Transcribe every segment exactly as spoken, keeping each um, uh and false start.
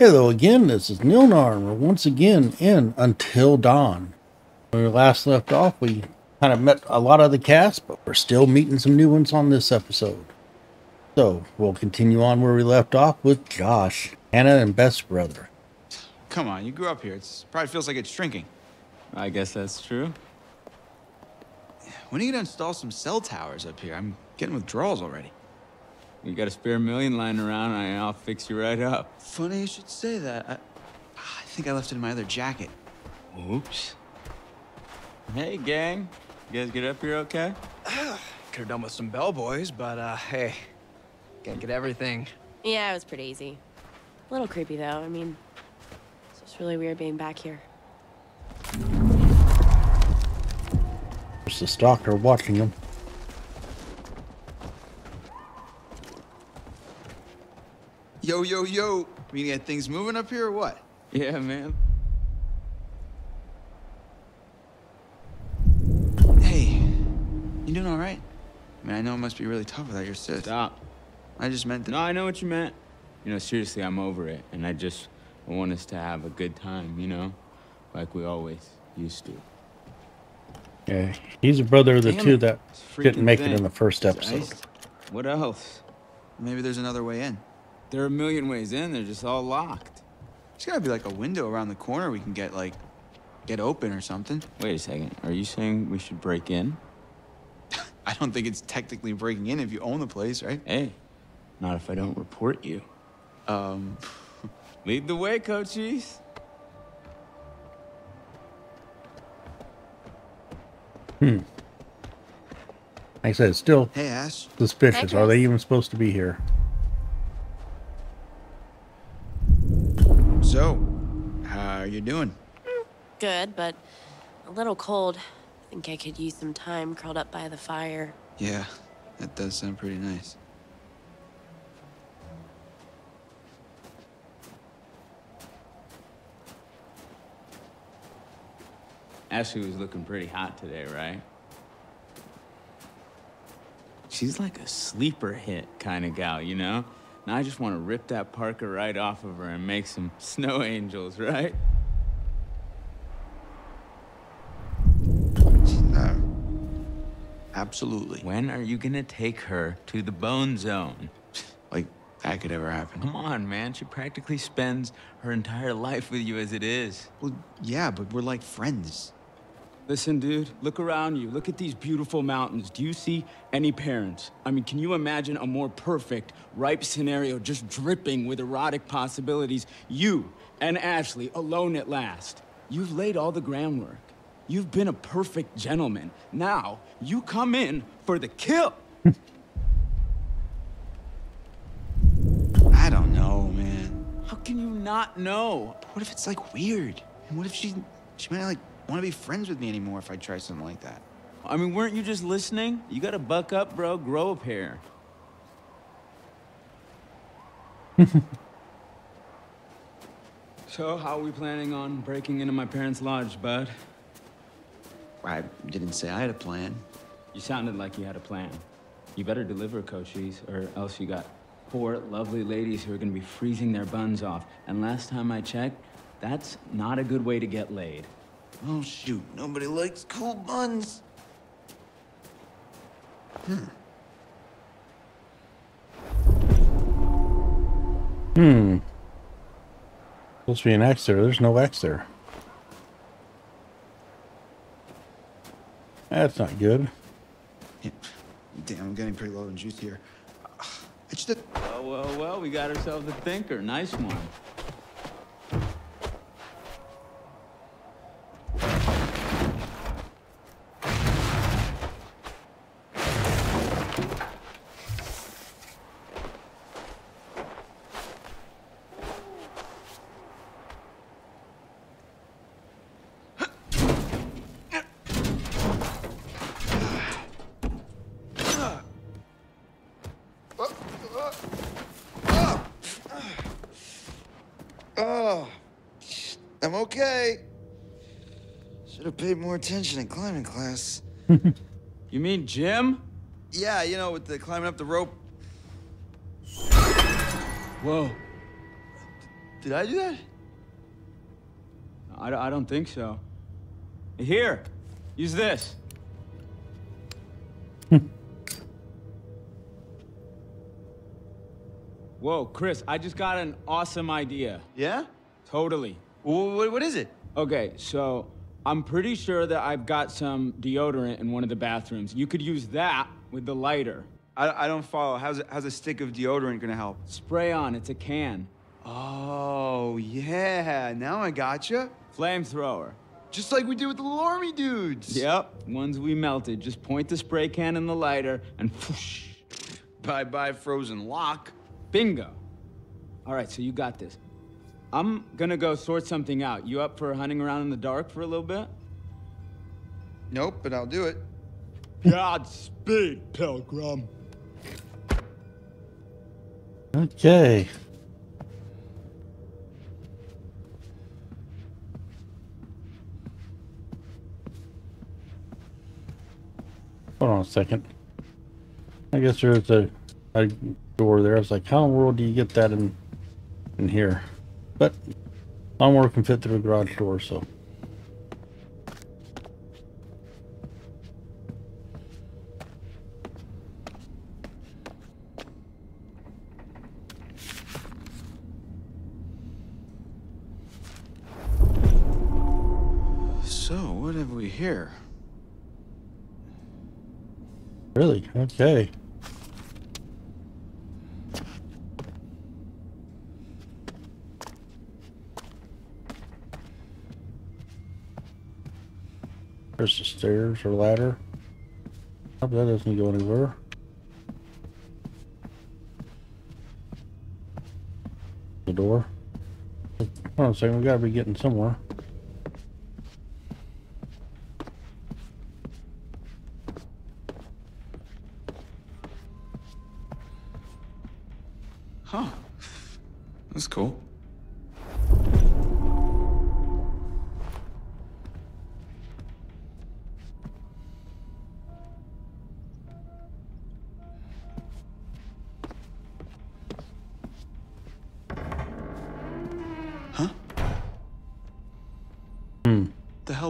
Hello again, this is Nilnyar, and we're once again in Until Dawn. When we last left off, we kind of met a lot of the cast, but we're still meeting some new ones on this episode. So, we'll continue on where we left off with Josh, Hannah, and Beth's brother. Come on, you grew up here. It probably feels like it's shrinking. I guess that's true. When are you gonna install some cell towers up here? I'm getting withdrawals already. You got a spare million lying around, and I'll fix you right up. Funny you should say that. I, I think I left it in my other jacket. Oops. Hey, gang. You guys get up here okay? Could have done with some bellboys, but uh, hey, can't get everything. Yeah, it was pretty easy. A little creepy, though. I mean, it's just really weird being back here. There's the stalker watching him. Yo, yo, yo. Meaning, are things moving up here or what? Yeah, man. Hey, you doing all right? I mean, I know it must be really tough without your sis. Stop. I just meant that. No, I know what you meant. You know, seriously, I'm over it. And I just want us to have a good time, you know? Like we always used to. Yeah, he's a brother of the Damn two it. that didn't make thing. it in the first episode. What else? Maybe there's another way in. There are a million ways in, they're just all locked. There's gotta be like a window around the corner we can get like, get open or something. Wait a second, are you saying we should break in? I don't think it's technically breaking in if you own the place, right? Hey, not if I don't report you. Um, lead the way, coaches. Hmm. Like I said, it's still hey, Ash. suspicious. Hey, are they even supposed to be here? So, how are you doing? Good, but a little cold. I think I could use some time curled up by the fire. Yeah, that does sound pretty nice. Ashley was looking pretty hot today, right? She's like a sleeper hit kind of gal, you know? Now I just want to rip that Parker right off of her and make some snow angels, right? Uh, absolutely. When are you gonna take her to the bone zone? Like that could ever happen. Come on, man. She practically spends her entire life with you as it is. Well, yeah, but we're like friends. Listen, dude, look around you. Look at these beautiful mountains. Do you see any parents? I mean, can you imagine a more perfect, ripe scenario just dripping with erotic possibilities? You and Ashley alone at last. You've laid all the groundwork. You've been a perfect gentleman. Now, you come in for the kill. I don't know, man. How can you not know? But what if it's, like, weird? And what if she, she might, like, want to be friends with me anymore if I try something like that. I mean, weren't you just listening? You gotta buck up, bro. Grow up here. So, how are we planning on breaking into my parents' lodge, bud? I didn't say I had a plan. You sounded like you had a plan. You better deliver, Cochise, or else you got four lovely ladies who are gonna be freezing their buns off. And last time I checked, that's not a good way to get laid. Oh, shoot. Nobody likes cool buns. Hmm. Hmm. Supposed to be an X there. There's no X there. That's not good. Yeah. Damn, I'm getting pretty low in juice here. Uh, it's just a well, well, well, we got ourselves a thinker. Nice one. I'm okay. Should have paid more attention in climbing class. You mean Jim? Yeah, you know, with the climbing up the rope. Whoa. Did I do that? I, I don't think so. Here, use this. Whoa, Chris, I just got an awesome idea. Yeah? Totally. What, what is it? Okay, so I'm pretty sure that I've got some deodorant in one of the bathrooms. You could use that with the lighter. I, I don't follow. How's, how's a stick of deodorant gonna help? Spray on. It's a can. Oh, yeah. Now I gotcha. Flamethrower. Just like we did with the little army dudes. Yep. Ones we melted. Just point the spray can in the lighter and whoosh. Bye-bye frozen lock. Bingo. All right, so you got this. I'm gonna go sort something out. You up for hunting around in the dark for a little bit? Nope, but I'll do it. Godspeed, Pilgrim. Okay. Hold on a second. I guess there's a, a door there. I was like, how in the world do you get that in in here? But lawnmower can fit through the garage door, so. So, what have we here? Really? Okay. There's the stairs or ladder. Hope that doesn't go anywhere. The door. Hold on a second, we gotta be getting somewhere. Huh. That's cool.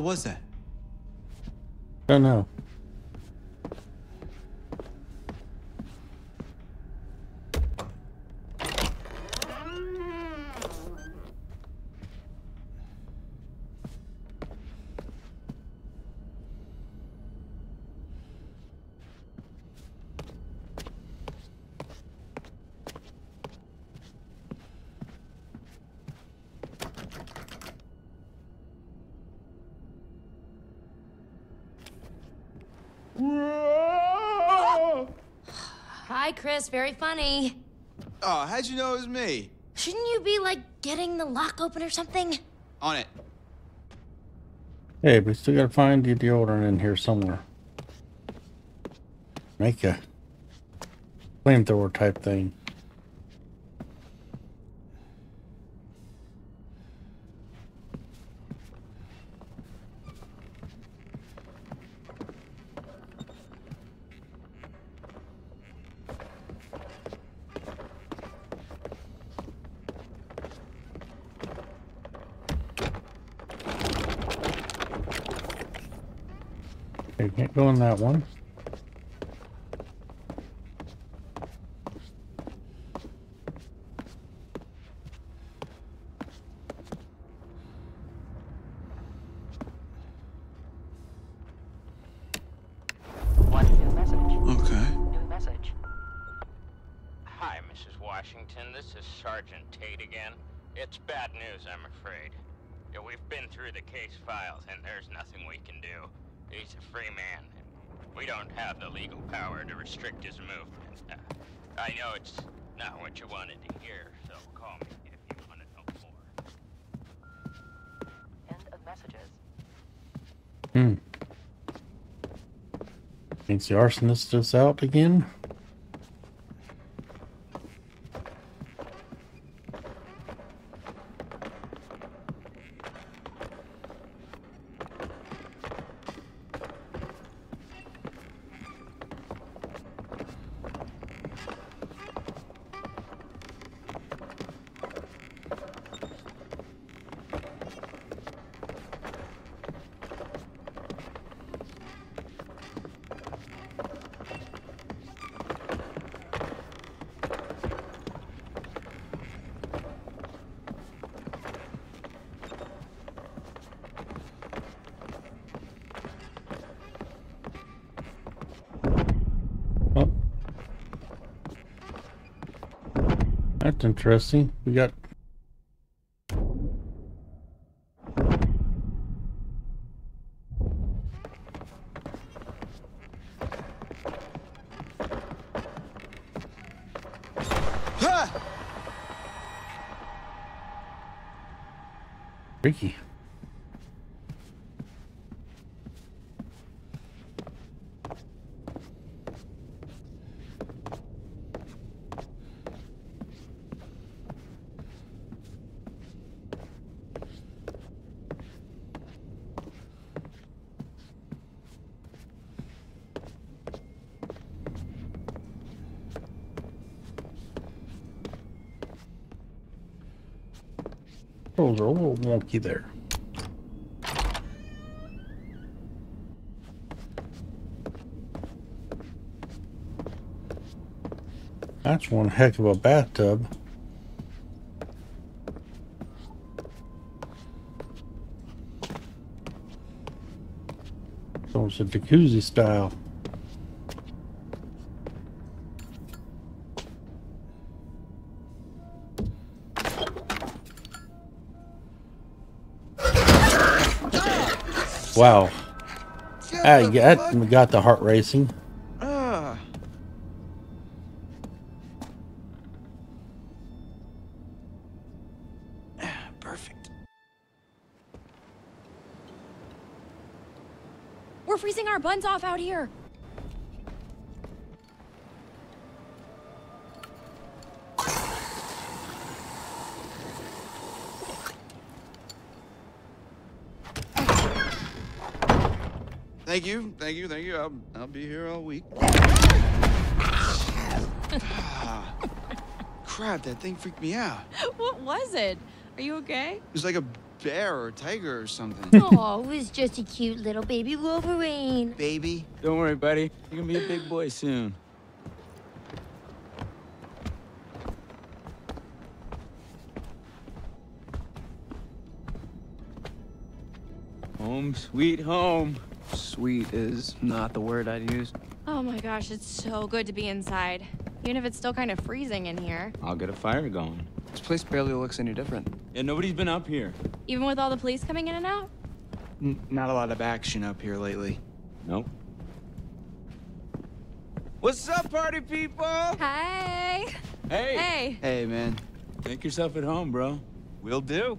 Was that? I don't know. Hi, Chris. Very funny. Oh, how'd you know it was me? Shouldn't you be, like, getting the lock open or something? On it. Hey, we still gotta find the deodorant in here somewhere. Make a flamethrower type thing. Can't go in that one. One new message. Okay. New message. Hi, Missus Washington. This is Sergeant Tate again. It's bad news, I'm afraid. Yeah, we've been through the case files, and there's nothing we can do. He's a free man. We don't have the legal power to restrict his movement. Uh, I know it's not what you wanted to hear, so call me if you want to know more. End of messages. Hmm. Thinks the arsonist is out again? That's interesting. We got... Freaky. Controls are a little wonky there. That's one heck of a bathtub. So it's a jacuzzi style. Wow, I got, got the heart racing. Uh. Perfect. We're freezing our buns off out here. Thank you, thank you, thank you. I'll, I'll be here all week. Ah, crap, that thing freaked me out. What was it? Are you okay? It was like a bear or a tiger or something. Oh, it was just a cute little baby Wolverine. Baby? Don't worry, buddy. You're gonna be a big boy soon. Home sweet home. Sweet is not the word I'd use. Oh my gosh, it's so good to be inside. Even if it's still kind of freezing in here. I'll get a fire going. This place barely looks any different. Yeah, nobody's been up here. Even with all the police coming in and out? N- not a lot of action up here lately. Nope. What's up, party people? Hi. Hey. Hey. Hey, man. Make yourself at home, bro. Will do.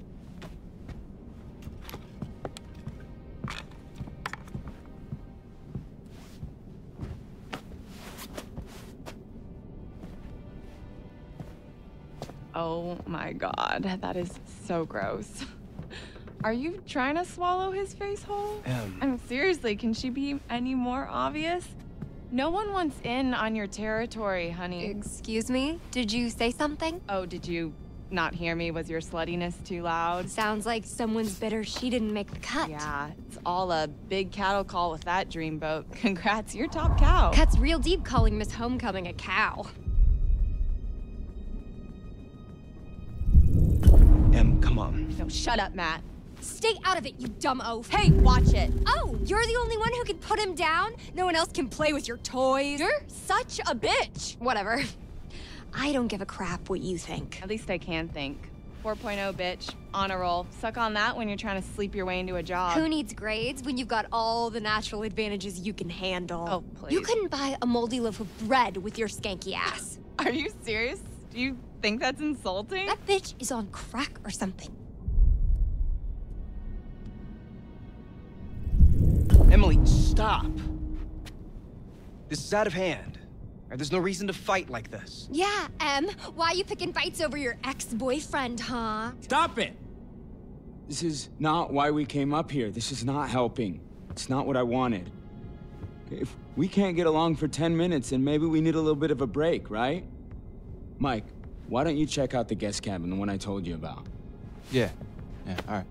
Oh my God, that is so gross. Are you trying to swallow his face whole? Um, I mean, seriously, can she be any more obvious? No one wants in on your territory, honey. Excuse me? Did you say something? Oh, did you not hear me? Was your sluttiness too loud? Sounds like someone's bitter she didn't make the cut. Yeah, it's all a big cattle call with that dreamboat. Congrats, you're top cow. Cuts real deep calling Miss Homecoming a cow. Em, come on. No, shut up, Matt. Stay out of it, you dumb oaf. Hey, watch it. Oh, you're the only one who can put him down? No one else can play with your toys? You're such a bitch. Whatever. I don't give a crap what you think. At least I can think. four point oh, bitch. Honor roll. Suck on that when you're trying to sleep your way into a job. Who needs grades when you've got all the natural advantages you can handle? Oh, please. You couldn't buy a moldy loaf of bread with your skanky ass. Are you serious? Do you... think that's insulting? That bitch is on crack or something. Emily, stop. This is out of hand. There's no reason to fight like this. Yeah, Em. Why are you picking fights over your ex-boyfriend, huh? Stop it! This is not why we came up here. This is not helping. It's not what I wanted. If we can't get along for ten minutes, then maybe we need a little bit of a break, right? Mike, why don't you check out the guest cabin, the one I told you about? Yeah, yeah, all right.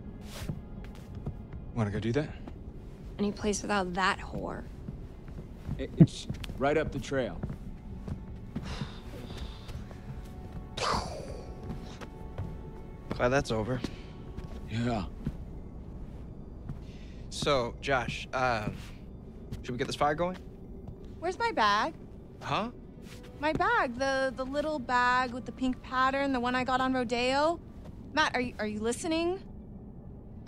Wanna go do that? Any place without that whore. It, it's right up the trail. Glad that's over. Yeah. So, Josh, uh, should we get this fire going? Where's my bag? Huh? My bag, the the little bag with the pink pattern, the one I got on Rodeo. Matt, are you, are you listening?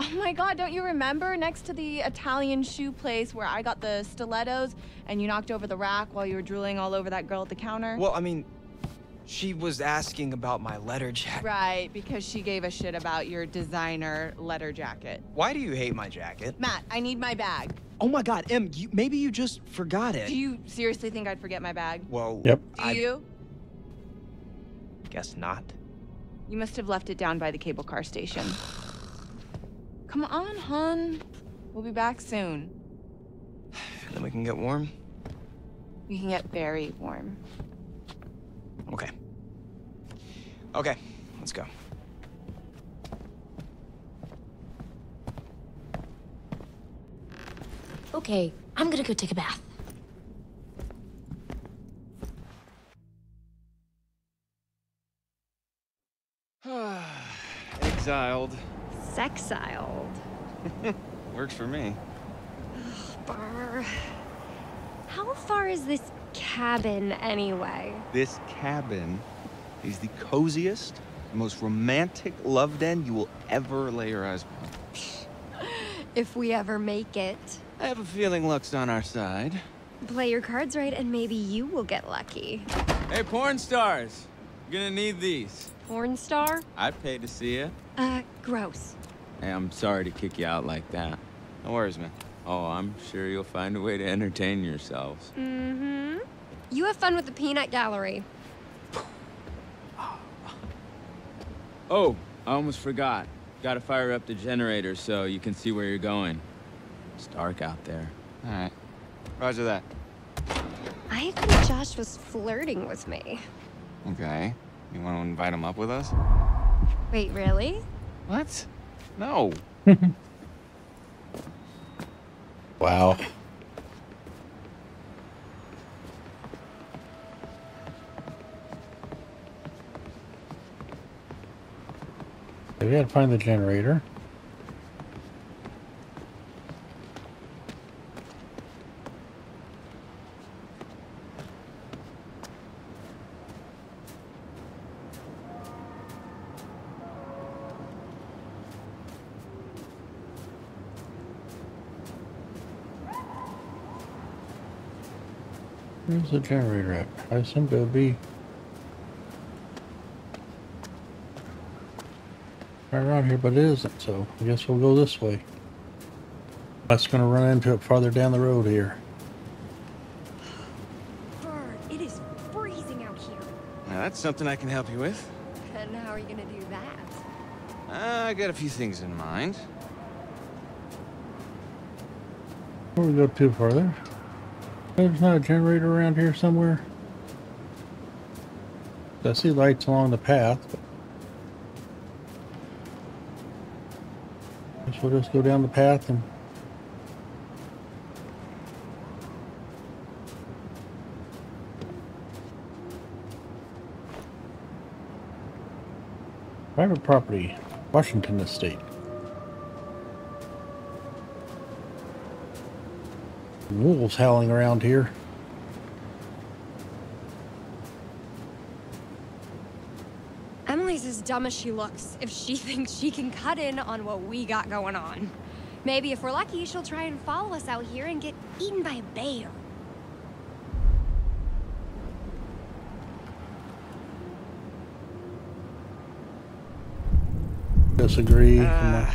Oh my God, don't you remember? Next to the Italian shoe place where I got the stilettos and you knocked over the rack while you were drooling all over that girl at the counter? Well, I mean, she was asking about my letter jacket. Right, because she gave a shit about your designer letter jacket. Why do you hate my jacket? Matt, I need my bag. Oh my God, Em, you, maybe you just forgot it. Do you seriously think I'd forget my bag? Well, yep. Do I... you? Guess not. You must have left it down by the cable car station. Come on, hun. We'll be back soon. Then we can get warm? We can get very warm. Okay. Okay, let's go. Okay, I'm gonna go take a bath. Exiled. Sexiled. Works for me. Oh, Bar. How far is this cabin anyway? This cabin is the coziest, most romantic loved end you will ever lay your eyes upon. If we ever make it. I have a feeling luck's on our side. Play your cards right and maybe you will get lucky. Hey, porn stars. You're gonna need these. Porn star? I'd pay to see you. Uh, gross. Hey, I'm sorry to kick you out like that. No worries, man. Oh, I'm sure you'll find a way to entertain yourselves. Mm-hmm. You have fun with the peanut gallery. Oh, I almost forgot. Gotta fire up the generator so you can see where you're going. It's dark out there. All right. Roger that. I think Josh was flirting with me. Okay. You want to invite him up with us? Wait, really? What? No. Wow. So we gotta find the generator. Where's the generator at? I assume it'll be right around here, but it isn't, so I guess we'll go this way. That's gonna run into it farther down the road here. Bird, it is freezing out here. Now that's something I can help you with. And how are you gonna do that? Uh, I got a few things in mind. Before we go too further. There's not a generator around here somewhere. I see lights along the path. I guess we'll just go down the path and private property, Washington Estate. Wolves howling around here. Emily's as dumb as she looks if she thinks she can cut in on what we got going on. Maybe if we're lucky, she'll try and follow us out here and get eaten by a bear. Disagree. Uh,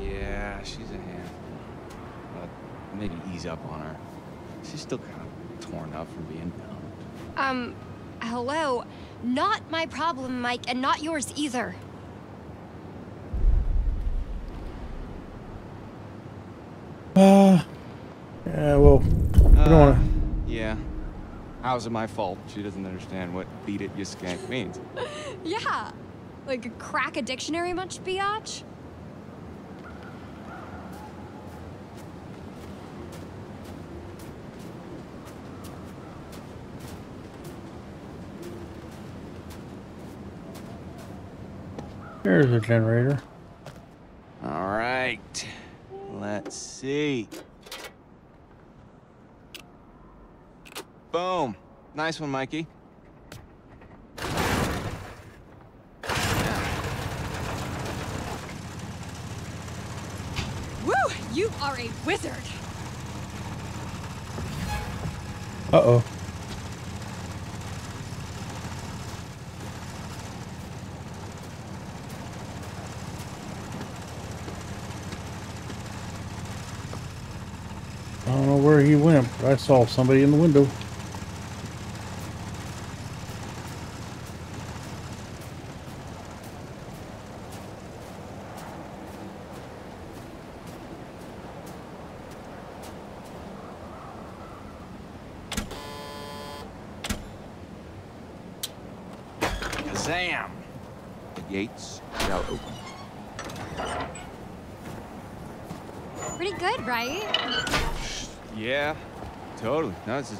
yeah, she's a handful. But maybe ease up on her. She's still kind of torn up from being dumped. Um, hello? Not my problem, Mike, and not yours either. Uh, yeah, well, I don't uh, wanna... Yeah. How's it my fault? She doesn't understand what beat it, you skank means. Yeah. Like, crack a dictionary much, biatch? There's a generator. All right. Let's see. Boom. Nice one, Mikey. are a wizard. Uh-oh. I don't know where he went, but I saw somebody in the window. Sam, the gates shall open. Pretty good, right? Yeah, totally. No, this is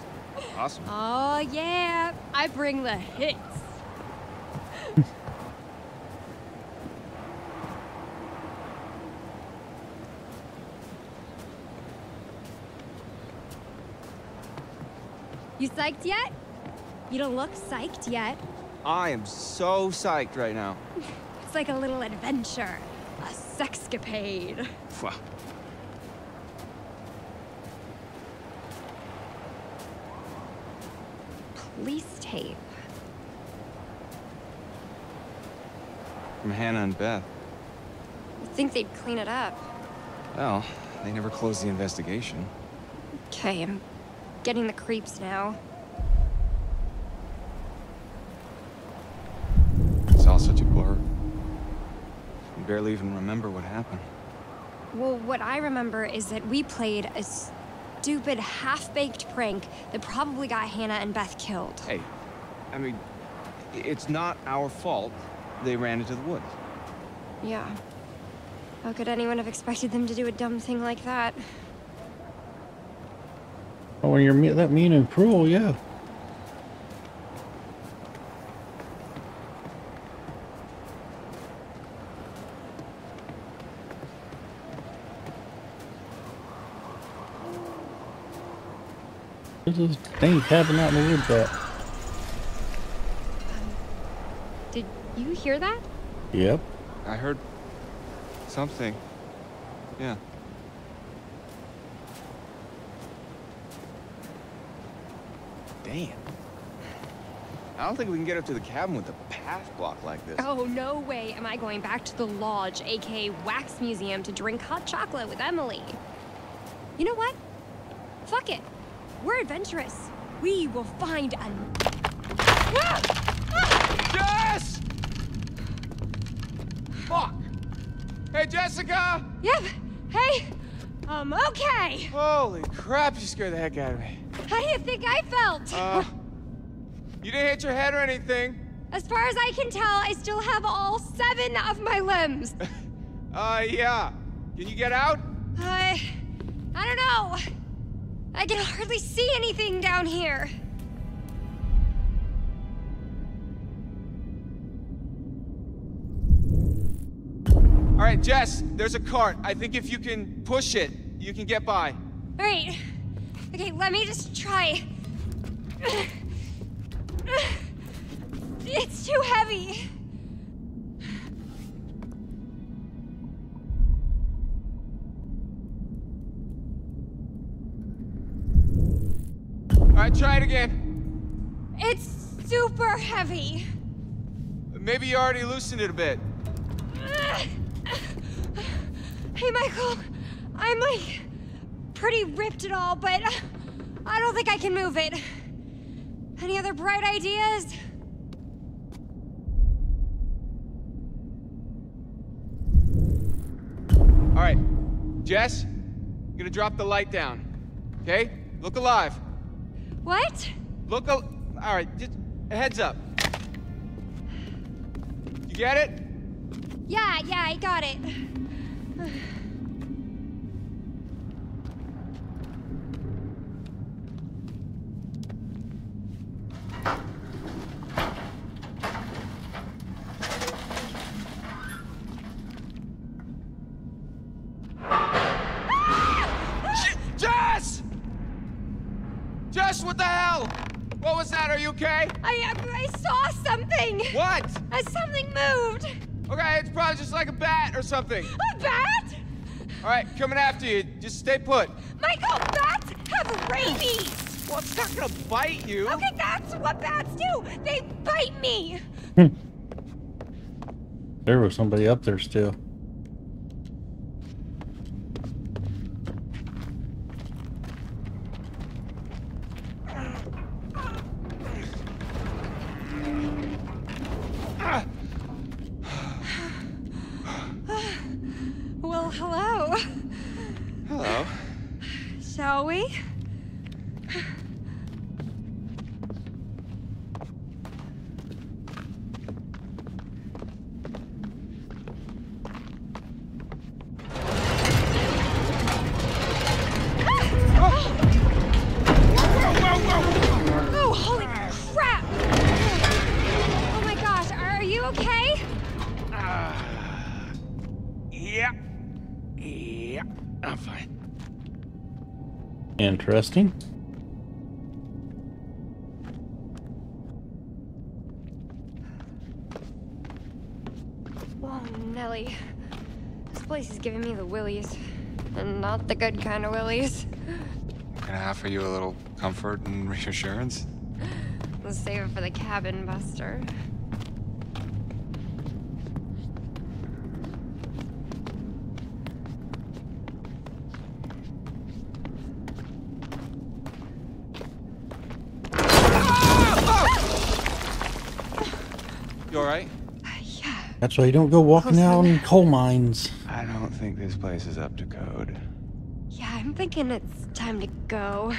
awesome. Oh yeah, I bring the hits. You psyched yet? You don't look psyched yet. I am so psyched right now. It's like a little adventure, a sexcapade. Wow. Police tape. From Hannah and Beth. You'd think they'd clean it up. Well, they never closed the investigation. Okay, I'm getting the creeps now. I barely even remember what happened. Well, what I remember is that we played a stupid, half-baked prank that probably got Hannah and Beth killed. Hey, I mean, it's not our fault they ran into the woods. Yeah. How could anyone have expected them to do a dumb thing like that? Oh, when you're me that mean and cruel, yeah. Those things happening out in the woods at. Um, did you hear that? Yep. I heard something. Yeah. Damn. I don't think we can get up to the cabin with a path block like this. Oh, no way am I going back to the lodge, aka Wax Museum, to drink hot chocolate with Emily. You know what? Fuck it. We're adventurous. We will find an... Ah! Ah! Jess! Fuck! Hey, Jessica! Yep. Hey. Um, okay. Holy crap, you scared the heck out of me. How do you think I felt? Uh, you didn't hit your head or anything. As far as I can tell, I still have all seven of my limbs. uh, yeah. Can you get out? I... I don't know. I can hardly see anything down here. All right, Jess, there's a cart. I think if you can push it, you can get by. All right. Okay, let me just try. It's too heavy. All right, try it again. It's super heavy. Maybe you already loosened it a bit. Hey, Michael, I'm like pretty ripped and all, but I don't think I can move it. Any other bright ideas? All right, Jess, I'm gonna drop the light down. Okay, look alive. What? Look, al all right, just a heads up. You get it? Yeah, yeah, I got it. What the hell? What was that? Are you okay? I, I saw something. What? Uh, something moved. Okay, it's probably just like a bat or something. A bat? All right, coming after you. Just stay put. Michael, bats have rabies! Well, it's not gonna bite you. Okay, that's what bats do. They bite me. There was somebody up there still. Interesting. Oh, Nelly. This place is giving me the willies. And not the good kind of willies. Can I offer you a little comfort and reassurance? Let's save it for the cabin, Buster. That's why you don't go walking out in coal mines. I don't think this place is up to code. Yeah, I'm thinking it's time to go.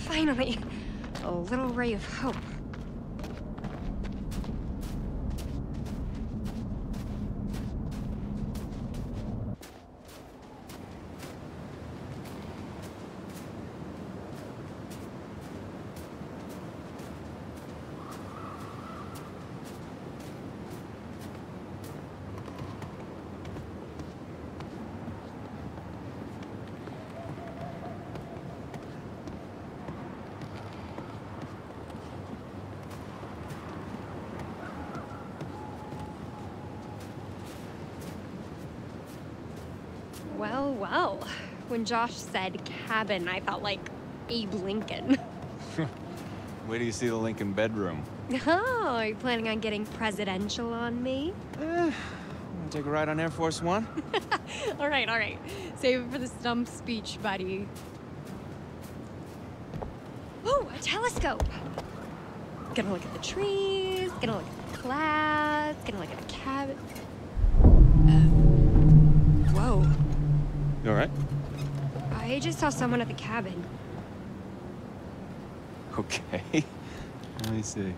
Finally. A little ray of hope. Well, well, when Josh said cabin, I felt like Abe Lincoln. Where do you see the Lincoln bedroom? Oh, are you planning on getting presidential on me? Uh, wanna take a ride on Air Force One? All right, all right. Save it for the stump speech, buddy. Oh, a telescope. Gonna look at the trees, gonna look at the clouds, gonna look at the cabin. Uh, whoa. You all right? I just saw someone at the cabin. Okay. Let me see.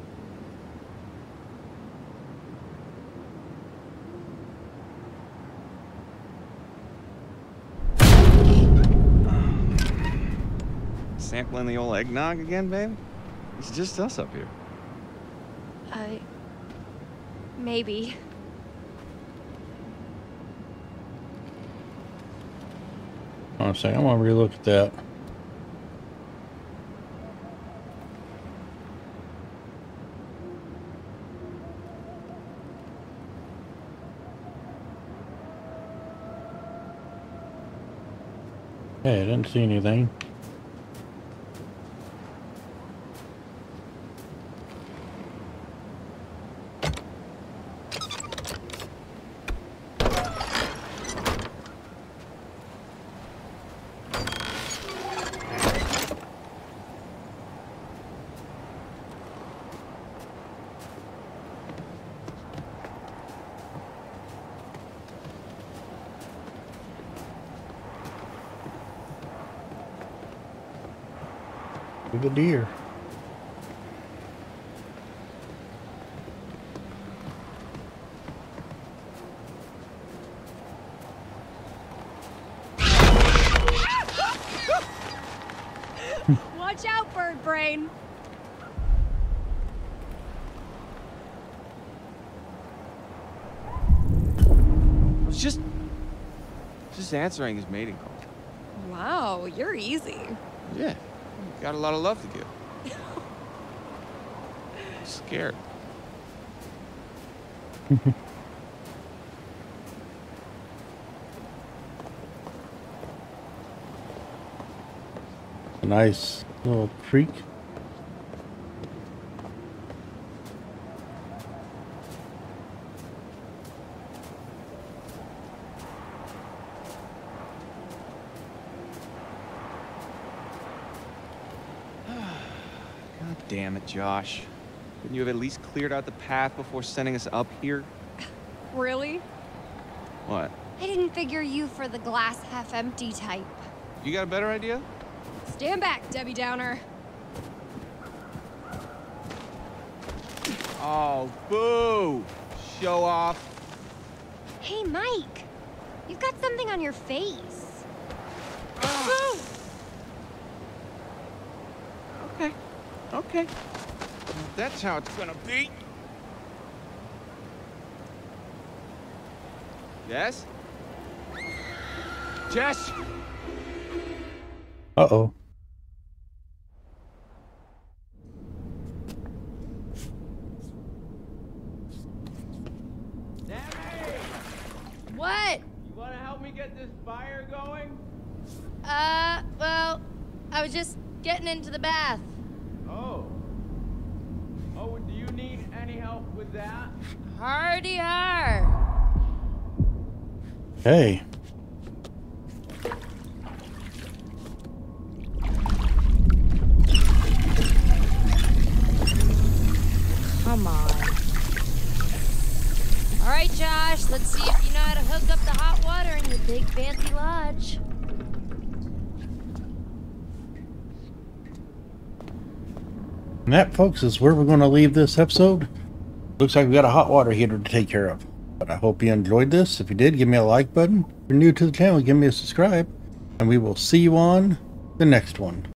Sampling the old eggnog again, babe? It's just us up here. Uh, maybe. I'm saying, I want to relook at that. Hey, I didn't see anything. The deer. Watch out, bird brain. answering his mating call. Wow, you're easy. Yeah, got a lot of love to give. I'm scared. A nice little creek. Damn it, Josh. Couldn't you have at least cleared out the path before sending us up here? Really? What? I didn't figure you for the glass half empty type. You got a better idea? Stand back, Debbie Downer. Oh, boo! Show off. Hey, Mike. You've got something on your face. Boo! Okay. Okay. Well, that's how it's gonna be. Yes? Jess? Uh-oh. What? You wanna help me get this fire going? Uh, well, I was just getting into the bath. Oh. Oh, do you need any help with that? Hardy har. Hey. Come on. All right, Josh, let's see if you know how to hook up the hot water in your big fancy lodge. And that, folks, is where we're going to leave this episode. Looks like we got a hot water heater to take care of. But I hope you enjoyed this. If you did, give me a like button. If you're new to the channel, give me a subscribe. And we will see you on the next one.